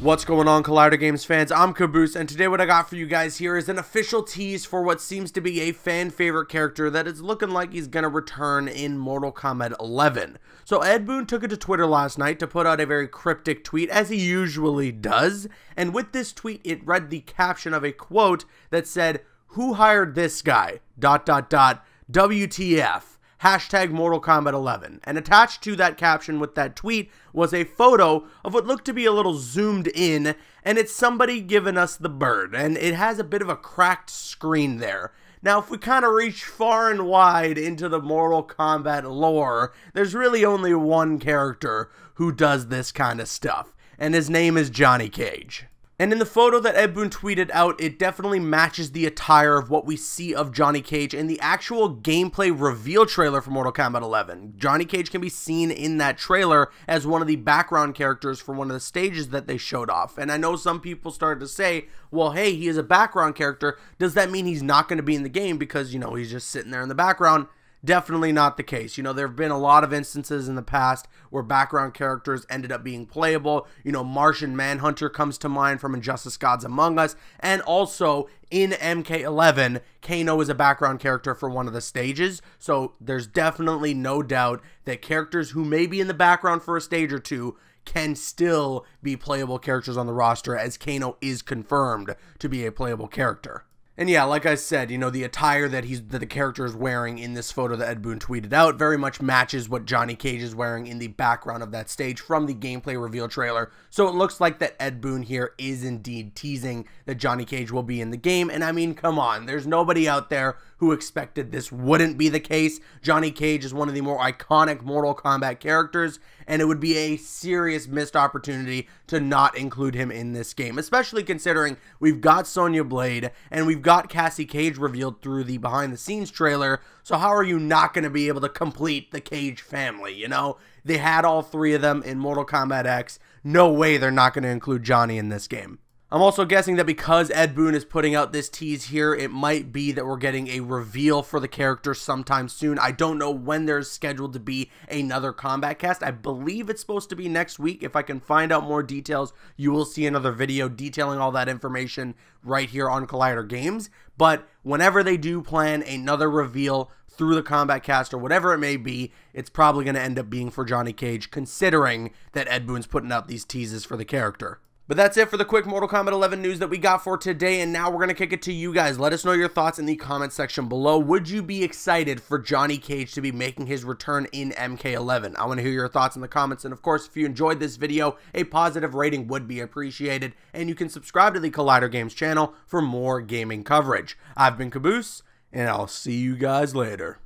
What's going on, Collider Games fans? I'm Caboose, and today what I got for you guys here is an official tease for what seems to be a fan favorite character that is looking like he's going to return in Mortal Kombat 11. So Ed Boon took it to Twitter last night to put out a very cryptic tweet, as he usually does, and with this tweet it read the caption of a quote that said, "Who hired this guy? WTF. # Mortal Kombat 11. And attached to that caption with that tweet was a photo of what looked to be a little zoomed in, and it's somebody giving us the bird, and it has a bit of a cracked screen there. Now, if we kind of reach far and wide into the Mortal Kombat lore, there's really only one character who does this kind of stuff, and his name is Johnny Cage. And in the photo that Ed Boon tweeted out, it definitely matches the attire of what we see of Johnny Cage in the actual gameplay reveal trailer for Mortal Kombat 11. Johnny Cage can be seen in that trailer as one of the background characters for one of the stages that they showed off. And I know some people started to say, well, hey, he is a background character. Does that mean he's not going to be in the game because, you know, he's just sitting there in the background? Definitely not the case. You know, there have been a lot of instances in the past where background characters ended up being playable. You know, Martian Manhunter comes to mind from Injustice Gods Among Us, and also in MK11, Kano is a background character for one of the stages, so there's definitely no doubt that characters who may be in the background for a stage or two can still be playable characters on the roster, as Kano is confirmed to be a playable character. And yeah, like I said, you know, the attire that the character is wearing in this photo that Ed Boon tweeted out very much matches what Johnny Cage is wearing in the background of that stage from the gameplay reveal trailer. So it looks like that Ed Boon here is indeed teasing that Johnny Cage will be in the game. And I mean, come on, there's nobody out there who expected this wouldn't be the case. Johnny Cage is one of the more iconic Mortal Kombat characters, and it would be a serious missed opportunity to not include him in this game, especially considering we've got Sonya Blade and we've got Cassie Cage revealed through the behind-the-scenes trailer. So how are you not going to be able to complete the Cage family, you know? They had all three of them in Mortal Kombat X. No way they're not going to include Johnny in this game. I'm also guessing that because Ed Boon is putting out this tease here, it might be that we're getting a reveal for the character sometime soon. I don't know when there's scheduled to be another combat cast. I believe it's supposed to be next week. If I can find out more details, you will see another video detailing all that information right here on Collider Games. But whenever they do plan another reveal through the combat cast or whatever it may be, it's probably going to end up being for Johnny Cage, considering that Ed Boon's putting out these teases for the character. But that's it for the quick Mortal Kombat 11 news that we got for today, and now we're going to kick it to you guys. Let us know your thoughts in the comment section below. Would you be excited for Johnny Cage to be making his return in MK11? I want to hear your thoughts in the comments, and of course, if you enjoyed this video, a positive rating would be appreciated, and you can subscribe to the Collider Games channel for more gaming coverage. I've been Caboose, and I'll see you guys later.